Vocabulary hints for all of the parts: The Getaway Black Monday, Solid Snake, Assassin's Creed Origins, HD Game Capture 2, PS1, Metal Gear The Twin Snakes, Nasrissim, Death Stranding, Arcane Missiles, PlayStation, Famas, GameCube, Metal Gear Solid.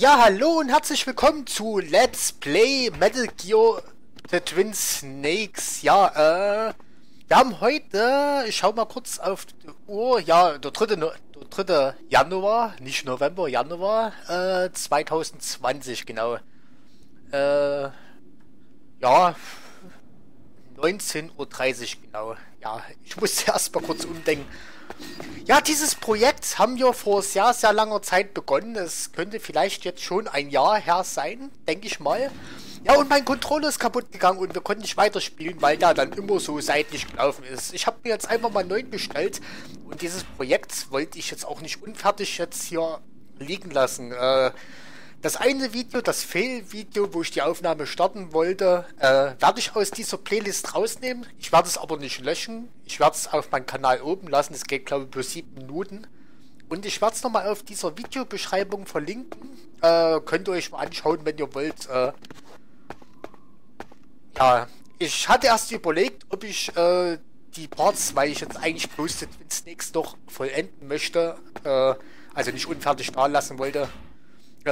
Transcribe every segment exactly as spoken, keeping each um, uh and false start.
Ja, hallo und herzlich willkommen zu Let's Play Metal Gear The Twin Snakes. Ja, äh, wir haben heute, ich schau mal kurz auf die Uhr, ja, der dritte Januar, nicht November, Januar, äh, zwanzig zwanzig, genau. Äh, ja, neunzehn Uhr dreißig, genau. Ja, ich musste erstmal kurz umdenken. Ja, dieses Projekt haben wir vor sehr, sehr langer Zeit begonnen. Es könnte vielleicht jetzt schon ein Jahr her sein, denke ich mal. Ja, und mein Controller ist kaputt gegangen und wir konnten nicht weiterspielen, weil da dann immer so seitlich gelaufen ist. Ich habe mir jetzt einfach mal einen neuen bestellt und dieses Projekt wollte ich jetzt auch nicht unfertig jetzt hier liegen lassen. Äh, das eine Video, das Fail-Video, wo ich die Aufnahme starten wollte, äh, werde ich aus dieser Playlist rausnehmen. Ich werde es aber nicht löschen. Ich werde es auf meinen Kanal oben lassen. Es geht, glaube ich, bloß sieben Minuten. Und ich werde es nochmal auf dieser Videobeschreibung verlinken. Äh, könnt ihr euch mal anschauen, wenn ihr wollt. Äh, ja, ich hatte erst überlegt, ob ich äh, die Parts, weil ich jetzt eigentlich bloß den Twin Snakes noch vollenden möchte, äh, also nicht unfertig da lassen wollte,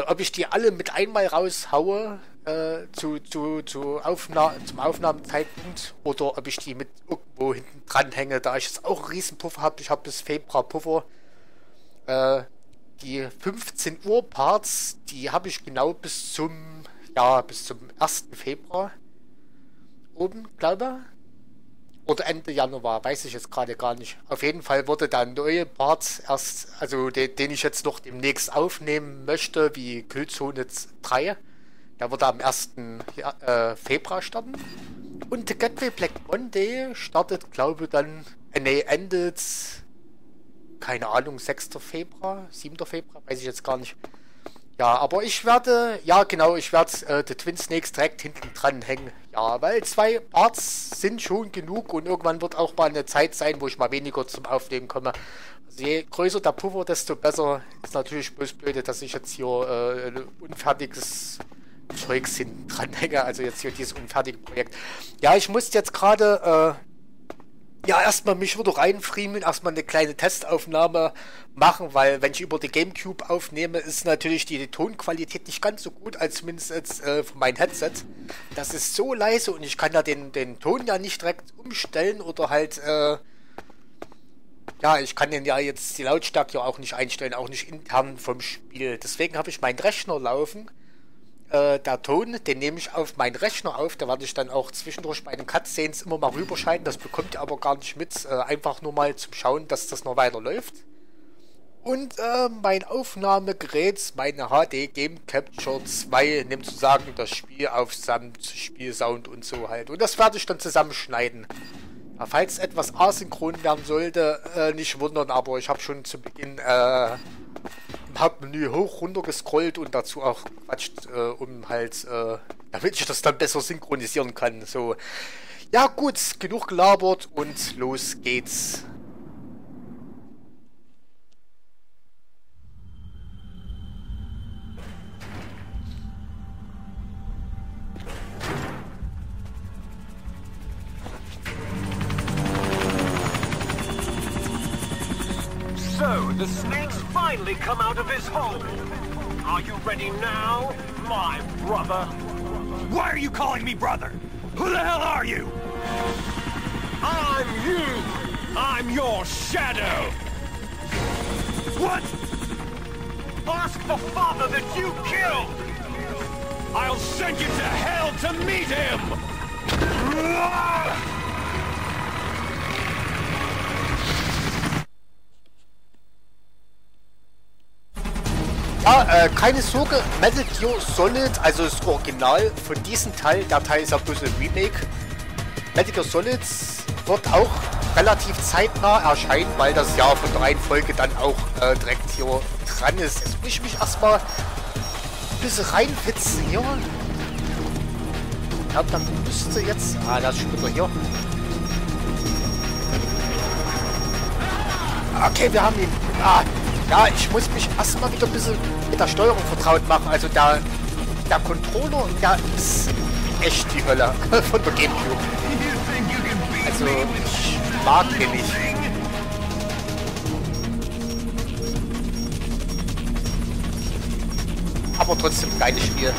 ob ich die alle mit einmal raushaue äh, zu, zu, zu Aufna zum Aufnahmezeitpunkt oder ob ich die mit irgendwo hinten dranhänge, da ich jetzt auch einen Riesenpuffer habe. Ich habe bis Februar Puffer. Äh, die fünfzehn Uhr Parts, die habe ich genau bis zum, ja, bis zum ersten Februar oben, glaube ich. Oder Ende Januar, weiß ich jetzt gerade gar nicht. Auf jeden Fall wurde der neue Part erst, also den, den ich jetzt noch demnächst aufnehmen möchte, wie Killzone drei. Der wird am ersten Februar starten. Und The Getaway Black Monday startet, glaube ich, dann, äh, nee, endet, keine Ahnung, sechsten Februar, siebten Februar, weiß ich jetzt gar nicht. Ja, aber ich werde, ja genau, ich werde äh, The Twin Snakes direkt hinten dran hängen. Ja, weil zwei Parts sind schon genug und irgendwann wird auch mal eine Zeit sein, wo ich mal weniger zum Aufnehmen komme. Also je größer der Puffer, desto besser. Ist natürlich bloß blöde, dass ich jetzt hier äh, ein unfertiges Zeugs hinten dran hänge. Also jetzt hier dieses unfertige Projekt. Ja, ich muss jetzt gerade, äh, ja erstmal mich wieder reinfriemeln, erstmal eine kleine Testaufnahme machen, weil wenn ich über die GameCube aufnehme, ist natürlich die, die Tonqualität nicht ganz so gut, als zumindest jetzt, äh, von meinem Headset. Das ist so leise und ich kann ja den, den Ton ja nicht direkt umstellen oder halt, äh, ja, ich kann den ja jetzt die Lautstärke ja auch nicht einstellen, auch nicht intern vom Spiel. Deswegen habe ich meinen Rechner laufen. Äh, der Ton, den nehme ich auf meinen Rechner auf, da werde ich dann auch zwischendurch bei den Cutscenes immer mal rüberschalten, das bekommt ihr aber gar nicht mit, äh, einfach nur mal zum Schauen, dass das noch weiter läuft. Und äh, mein Aufnahmegerät, meine H D Game Capture zwei, nimmt sozusagen das Spiel auf samt Spielsound und so halt. Und das werde ich dann zusammenschneiden. Ja, falls etwas asynchron werden sollte, äh, nicht wundern, aber ich habe schon zu Beginn äh, im Hauptmenü hoch runter gescrollt und dazu auch gequatscht, äh, um halt, äh, damit ich das dann besser synchronisieren kann. So, ja gut, genug gelabert und los geht's. So, the snake's finally come out of his hole. Are you ready now, my brother? Why are you calling me brother? Who the hell are you? I'm you! I'm your shadow! What? Ask the father that you killed! I'll send you to hell to meet him! Ja, äh, keine Sorge, Metal Gear Solid, also das Original von diesem Teil, der Teil ist ja bloß ein Remake. Metal Gear Solid wird auch relativ zeitnah erscheinen, weil das Jahr von der Reihenfolge dann auch äh, direkt hier dran ist. Jetzt muss ich mich erstmal ein bisschen reinpitzen hier. Ich glaube, dann müsste jetzt... Ah, das ist wieder hier. Okay, wir haben ihn. Ah. Ja, ich muss mich erstmal wieder ein bisschen mit der Steuerung vertraut machen. Also der, der Controller, der ist echt die Hölle von der GameCube. Also ich mag den nicht. aber trotzdem geiles Spiel.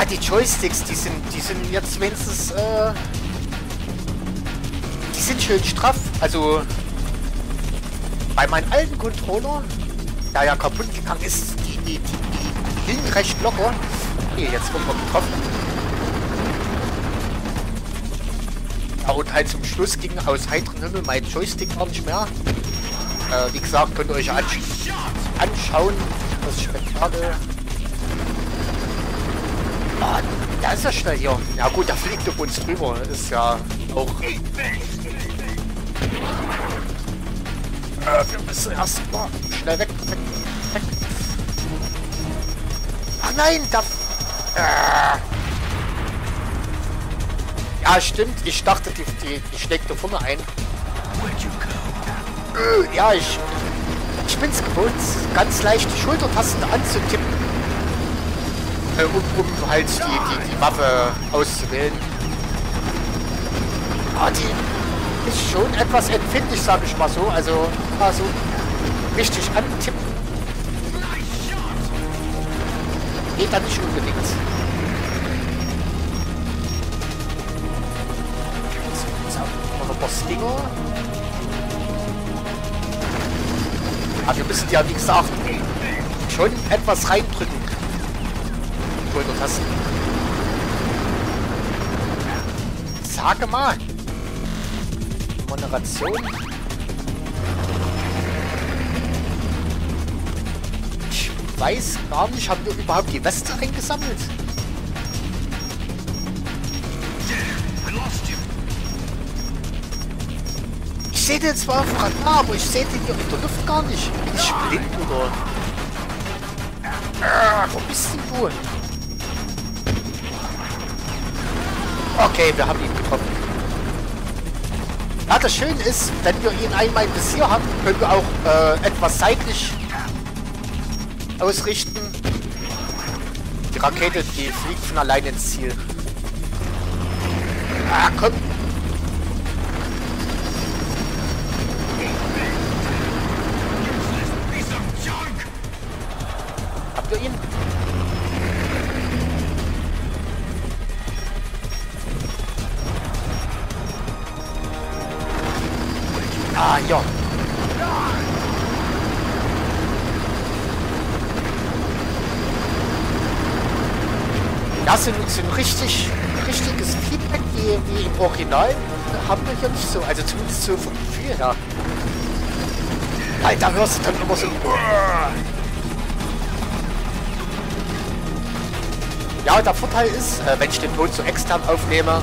Ah, die Joysticks, die sind, die sind jetzt wenigstens, äh, die sind schön straff. Also bei meinem alten Controller, der ja kaputt gegangen ist, die, die, die, die hingen recht locker. Okay, jetzt wird man getroffen. Ja, und halt zum Schluss ging aus heiterem Himmel mein Joystick gar nicht mehr. Äh, wie gesagt, könnt ihr euch ansch anschauen, das Spektakel. Ah, da ist er schnell hier. Ja gut, der fliegt auf uns drüber. Ist ja auch... Äh, wir müssen erstmal schnell weg, weg, weg. Ach nein, da... Äh. Ja stimmt, ich dachte, die, die, die schlägt da vorne ein. Äh, ja, ich... Ich bin's gewohnt, ganz leicht die Schultertasten anzutippen. Um, um halt die, die, die Waffe auszuwählen. Ah, die ist schon etwas empfindlich, sage ich mal so. Also, also richtig antippen. Geht da nicht unbedingt. Noch ein paar Stinger. Aber wir müssen ja, wie gesagt, schon etwas reindrücken. Schultertasten. Sage mal. Moderation. Ich weiß gar nicht, haben wir überhaupt die Weste eingesammelt? Ich sehe den zwar auf dem Radar, aber ich sehe den hier in der Luft gar nicht. Bin ich blind oder? Ah, wo bist denn du? Okay, wir haben ihn getroffen. Ja, das Schöne ist, wenn wir ihn einmal im Visier haben, können wir auch äh, etwas seitlich ausrichten. Die Rakete, die fliegt von allein ins Ziel. Ah, komm! Habt ihr ihn? Ah, ja. Das sind, sind richtig, richtiges Feedback wie, wie im Original. Haben wir hier nicht so. Also zumindest so vom Gefühl her. Alter, hörst du dann immer so... Ja, der Vorteil ist, wenn ich den Ton so extern aufnehme,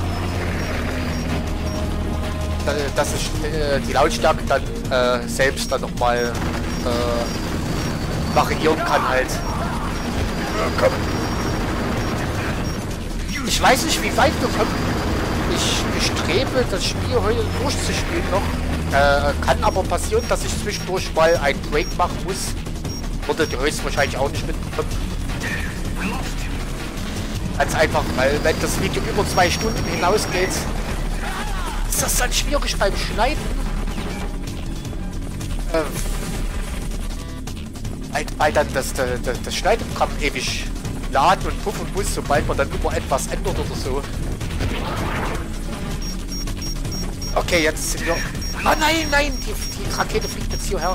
dass ich äh, die Lautstärke dann äh, selbst dann nochmal äh, variieren kann halt. Ich weiß nicht, wie weit wir kommen. Ich bestrebe, das Spiel heute durchzuspielen noch. Äh, kann aber passieren, dass ich zwischendurch mal einen Break machen muss. Würde die höchstwahrscheinlich auch nicht mitbekommen. Ganz einfach, weil wenn das Video über zwei Stunden hinausgeht, ist das dann schwierig beim Schneiden? Äh, weil, weil dann das, das, das Schneideprogramm ewig laden und puffen muss, sobald man dann über etwas ändert oder so. Okay, jetzt sind wir... Ah nein, nein, die, die Rakete fliegt jetzt hierher.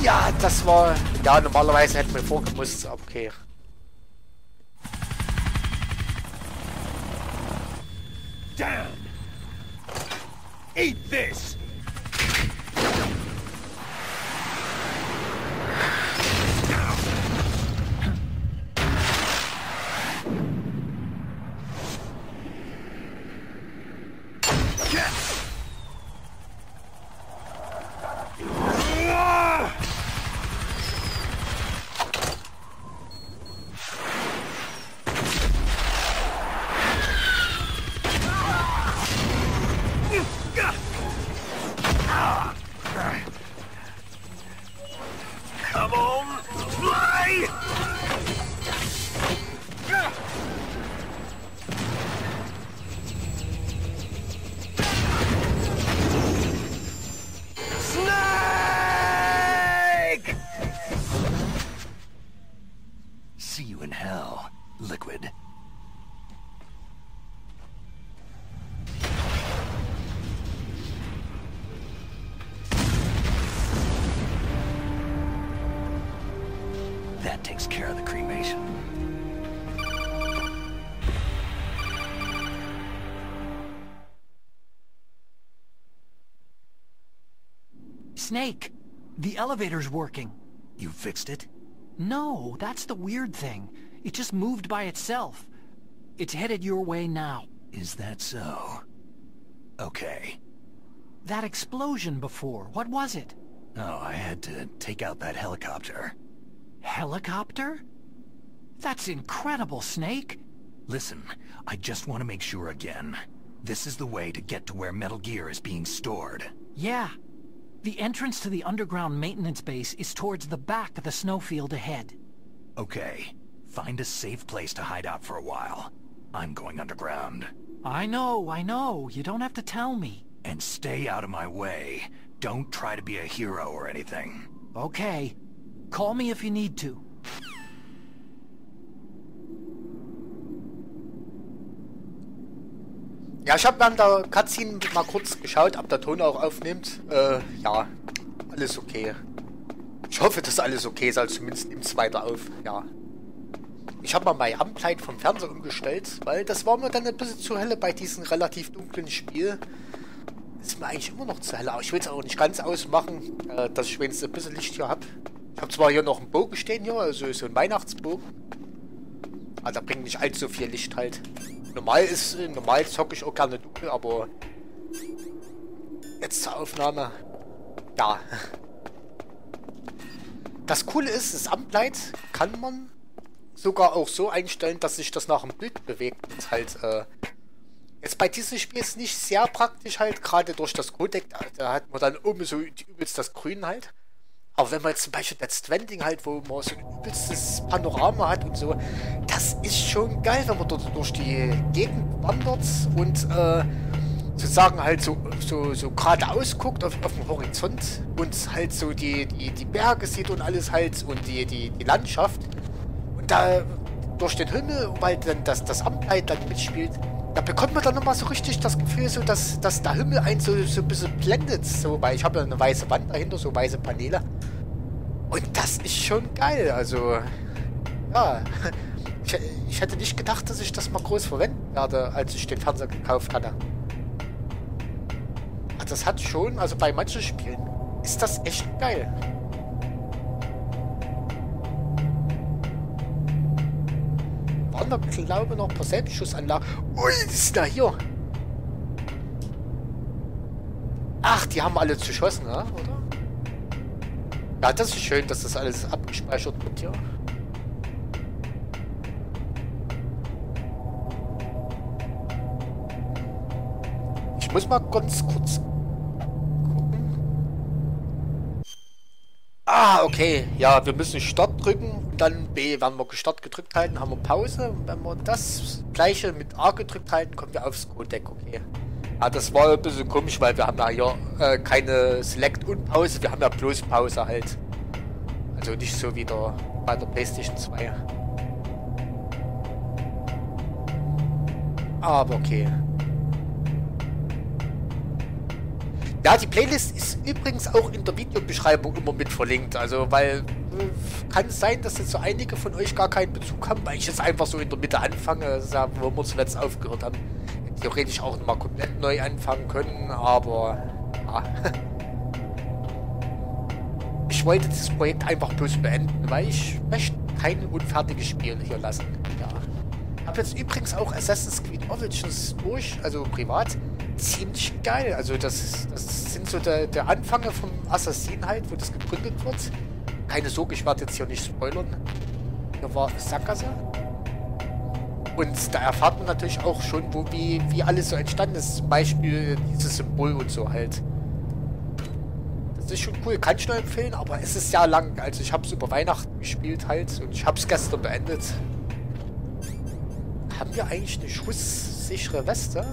Ja, das war... Ja, normalerweise hätten wir vorgemusst, aber okay. Down. Eat this. That takes care of the cremation. Snake, the elevator's working. You fixed it? No, that's the weird thing. It just moved by itself. It's headed your way now. Is that so? Okay. That explosion before, what was it? Oh, I had to take out that helicopter. Helicopter? That's incredible, Snake! Listen, I just want to make sure again. This is the way to get to where Metal Gear is being stored. Yeah. The entrance to the underground maintenance base is towards the back of the snowfield ahead. Okay. Find a safe place to hide out for a while. I'm going underground. I know, I know. You don't have to tell me. And stay out of my way. Don't try to be a hero or anything. Okay. Call me if you need to. Ja, ich habe während der Cutscene mal kurz geschaut, ob der Ton auch aufnimmt. Äh, ja, alles okay. Ich hoffe, dass alles okay ist, also zumindest nimmt es weiter auf, ja. Ich habe mal mein Amplight vom Fernseher umgestellt, weil das war mir dann ein bisschen zu helle bei diesem relativ dunklen Spiel. Ist mir eigentlich immer noch zu hell, aber ich will es auch nicht ganz ausmachen, äh, dass ich wenigstens ein bisschen Licht hier habe. Ich habe zwar hier noch einen Bogen stehen hier, also so ein Weihnachtsbogen. Aber da bringt nicht allzu viel Licht halt. Normal ist, normal zocke ich auch gerne dunkel, aber jetzt zur Aufnahme. Ja. Das Coole ist, das Amplight kann man sogar auch so einstellen, dass sich das nach dem Bild bewegt. Jetzt halt, äh, jetzt bei diesem Spiel ist nicht sehr praktisch halt, gerade durch das Codec, da hat man dann oben so übelst das Grün halt. Aber wenn man jetzt zum Beispiel Death Stranding halt, wo man so ein übelstes Panorama hat und so, das ist schon geil, wenn man dort durch die Gegend wandert und äh, sozusagen halt so, so, so geradeaus guckt auf, auf dem Horizont und halt so die, die, die Berge sieht und alles halt und die, die, die Landschaft. Und da durch den Himmel, weil dann das, das Amplight dann mitspielt, da bekommt man dann nochmal so richtig das Gefühl, so dass, dass der Himmel einen so, so ein bisschen blendet. So, weil ich habe ja eine weiße Wand dahinter, so weiße Paneele. Und das ist schon geil, also... Ja, ich, ich hätte nicht gedacht, dass ich das mal groß verwenden werde, als ich den Fernseher gekauft hatte. Aber das hat schon, also bei manchen Spielen ist das echt geil. Waren da, glaube ich, noch ein paar Selbstschussanlagen. Ui, das ist da hier. Ach, die haben alle zu schossen, oder? Ja, das ist schön, dass das alles abgespeichert wird hier. Ich muss mal ganz kurz gucken. Ah, okay. Ja, wir müssen Start drücken. Dann B, wenn wir Start gedrückt halten, haben wir Pause. Und wenn wir das gleiche mit A gedrückt halten, kommen wir aufs Codec, okay. Ja, das war ein bisschen komisch, weil wir haben ja hier äh, keine Select und Pause, wir haben ja bloß Pause halt. Also nicht so wie der, bei der PlayStation zwei. Aber okay. Ja, die Playlist ist übrigens auch in der Videobeschreibung immer mit verlinkt, also weil kann es sein, dass jetzt so einige von euch gar keinen Bezug haben, weil ich jetzt einfach so in der Mitte anfange, das ist ja, wo wir zuletzt aufgehört haben. Theoretisch auch nochmal komplett neu anfangen können, aber ja. Ich wollte dieses Projekt einfach bloß beenden, weil ich möchte kein unfertiges Spiel hier lassen. Ja. Ich habe jetzt übrigens auch Assassin's Creed Origins durch, also privat. Ziemlich geil, also das, ist, das sind so der, der Anfang vom Assassin halt, wo das gegründet wird. Keine Sorge, ich werde jetzt hier nicht spoilern. Hier war Sackgasse. Und da erfahrt man natürlich auch schon, wo wie, wie alles so entstanden ist. Zum Beispiel dieses Symbol und so halt. Das ist schon cool, kann ich nur empfehlen, aber es ist sehr lang. Also ich habe es über Weihnachten gespielt halt und ich habe es gestern beendet. Haben wir eigentlich eine schusssichere Weste?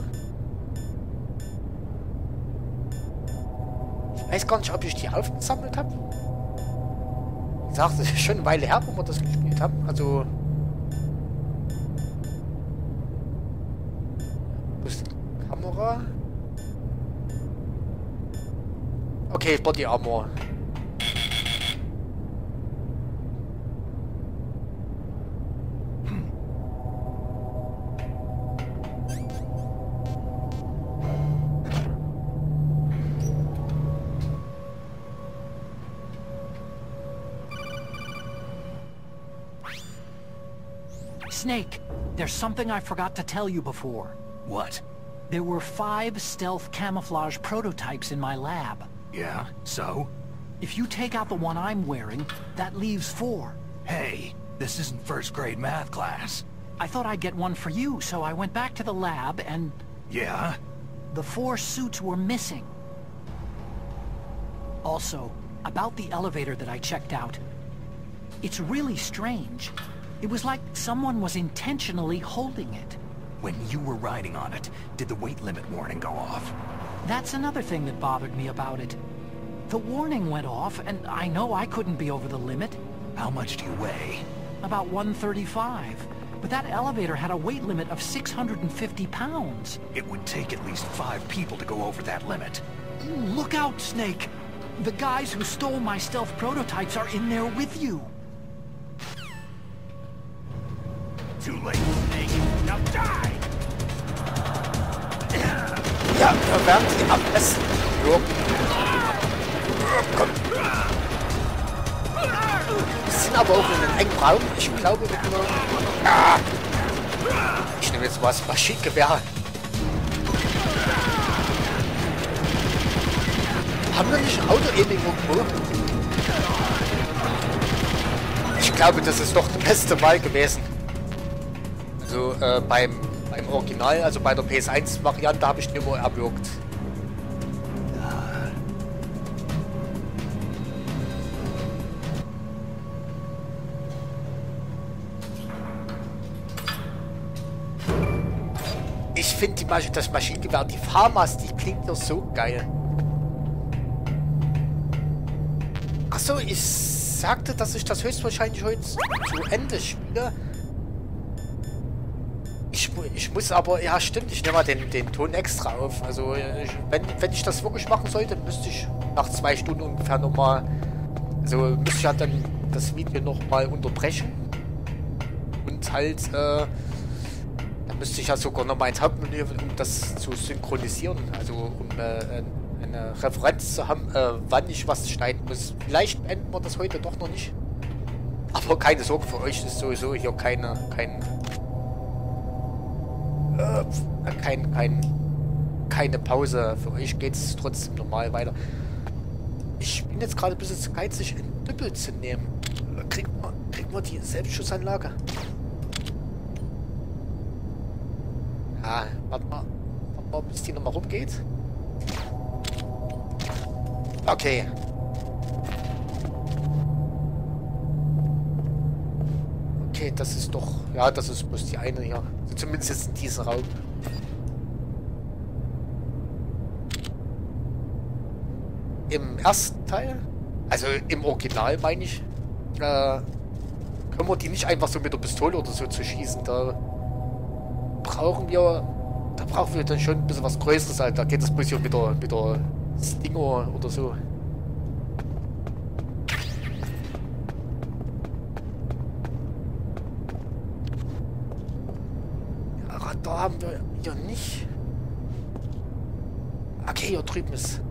Ich weiß gar nicht, ob ich die aufgesammelt habe. Ich sag, das ist schon eine Weile her, wo wir das gespielt haben. Also... Wo ist die Kamera? Okay, Body Armor. Snake, there's something I forgot to tell you before. What? There were five stealth camouflage prototypes in my lab. Yeah, so? If you take out the one I'm wearing, that leaves four. Hey, this isn't first grade math class. I thought I'd get one for you, so I went back to the lab and... Yeah? The four suits were missing. Also, about the elevator that I checked out. It's really strange. It was like someone was intentionally holding it. When you were riding on it, did the weight limit warning go off? That's another thing that bothered me about it. The warning went off, and I know I couldn't be over the limit. How much do you weigh? About one thirty-five. But that elevator had a weight limit of six hundred fifty pounds. It would take at least five people to go over that limit. Look out, Snake! The guys who stole my stealth prototypes are in there with you. Too late, Snake. Now die! Ja, da werden sie abmessen. Jo. Komm. Wir sind aber auch in einem engen Raum. Ich glaube, wir können... Ah. Ich nehme jetzt was Maschinengewehr. Haben wir nicht ein Auto eben irgendwo? Ich glaube, das ist doch die beste Wahl gewesen. Also äh, beim, beim Original, also bei der P S eins Variante, habe ich den immer erwürgt. Ich finde die Masch das Maschinengewehr, die Famas, die klingt doch so geil. Achso, ich sagte, dass ich das höchstwahrscheinlich heute zu Ende spiele. Ich, ich muss aber... Ja, stimmt, ich nehme mal den, den Ton extra auf. Also, ich, wenn, wenn ich das wirklich machen sollte, müsste ich nach zwei Stunden ungefähr nochmal... Also, müsste ich halt dann das Video nochmal unterbrechen. Und halt, äh... Dann müsste ich ja sogar nochmal ins Hauptmenü, um das zu synchronisieren. Also, um, äh... eine Referenz zu haben, äh, wann ich was schneiden muss. Vielleicht beenden wir das heute doch noch nicht. Aber keine Sorge, für euch ist sowieso hier keine, kein, äh, kein, kein, keine Pause. Für euch geht es trotzdem normal weiter. Ich bin jetzt gerade ein bisschen zu geizig, einen Düppel zu nehmen. Kriegt man, kriegt man die Selbstschussanlage? Ja, warte mal, warte mal, bis die nochmal rumgeht. Okay. Okay, das ist doch... Ja, das ist bloß die eine hier. Also zumindest jetzt in diesem Raum. Im ersten Teil, also im Original meine ich, äh, können wir die nicht einfach so mit der Pistole oder so zu schießen. Da brauchen wir... Da brauchen wir dann schon ein bisschen was Größeres, Alter. Da geht das bloß hier wieder... wieder Stinger oder so. Ja, Radar haben wir hier nicht. Okay, hier drüben ist.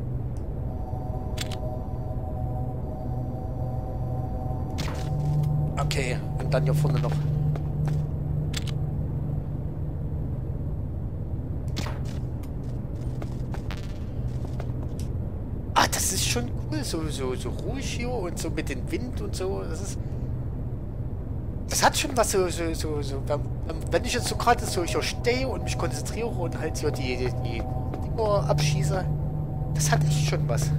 Okay, und dann hier vorne noch. Schon cool, so, so, so ruhig hier und so mit dem Wind und so. Das ist, das hat schon was so, so, so, so wenn, wenn ich jetzt so gerade so hier stehe und mich konzentriere und halt hier die, die, die Dinger abschieße, das hat echt schon was.